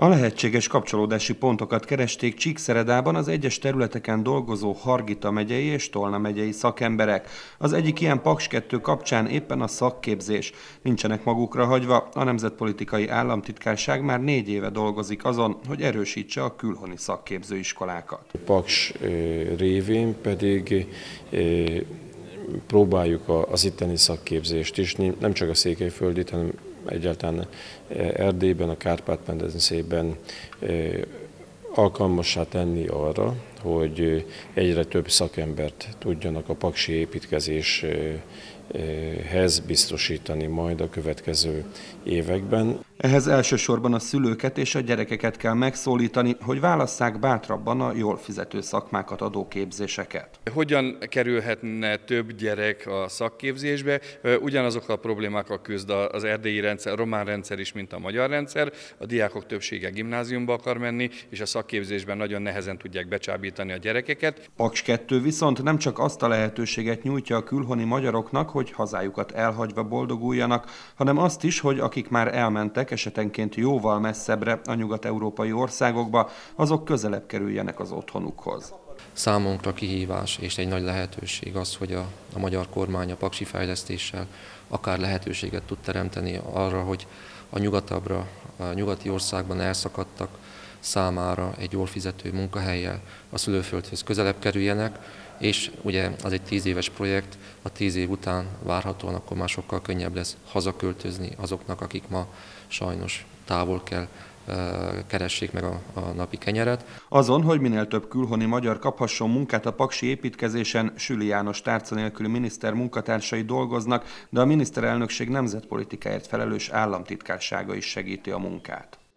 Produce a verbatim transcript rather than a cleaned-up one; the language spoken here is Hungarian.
A lehetséges kapcsolódási pontokat keresték Csíkszeredában az egyes területeken dolgozó Hargita megyei és Tolna megyei szakemberek. Az egyik ilyen Paks kettő kapcsán éppen a szakképzés. Nincsenek magukra hagyva, a Nemzetpolitikai Államtitkárság már négy éve dolgozik azon, hogy erősítse a külhoni szakképzőiskolákat. Paks révén pedig próbáljuk az itteni szakképzést is, nem csak a székelyföldit, hanem egyáltalán Erdélyben, a Kárpát-medencében alkalmassá tenni arra, hogy egyre több szakembert tudjanak a paksi építkezéshez biztosítani majd a következő években. Ehhez elsősorban a szülőket és a gyerekeket kell megszólítani, hogy válasszák bátrabban a jól fizető szakmákat adó képzéseket. Hogyan kerülhetne több gyerek a szakképzésbe? Ugyanazokkal a problémákkal küzd az erdélyi rendszer, a román rendszer is, mint a magyar rendszer. A diákok többsége gimnáziumba akar menni, és a szakképzésben nagyon nehezen tudják becsábítani a gyerekeket. Paks kettő viszont nem csak azt a lehetőséget nyújtja a külhoni magyaroknak, hogy hazájukat elhagyva boldoguljanak, hanem azt is, hogy akik már elmentek, esetenként jóval messzebbre a nyugat-európai országokba, azok közelebb kerüljenek az otthonukhoz. Számunkra kihívás és egy nagy lehetőség az, hogy a, a magyar kormány a paksi fejlesztéssel akár lehetőséget tud teremteni arra, hogy a nyugatabbra, a nyugati országban elszakadtak számára egy jól fizető munkahelyjel a szülőföldhöz közelebb kerüljenek, és ugye az egy tíz éves projekt, a tíz év után várhatóan akkor már sokkal könnyebb lesz hazaköltözni azoknak, akik ma sajnos távol kell keressék meg a, a napi kenyeret. Azon, hogy minél több külhoni magyar kaphasson munkát a paksi építkezésen, Süli János tárca nélküli miniszter munkatársai dolgoznak, de a miniszterelnökség nemzetpolitikáért felelős államtitkársága is segíti a munkát.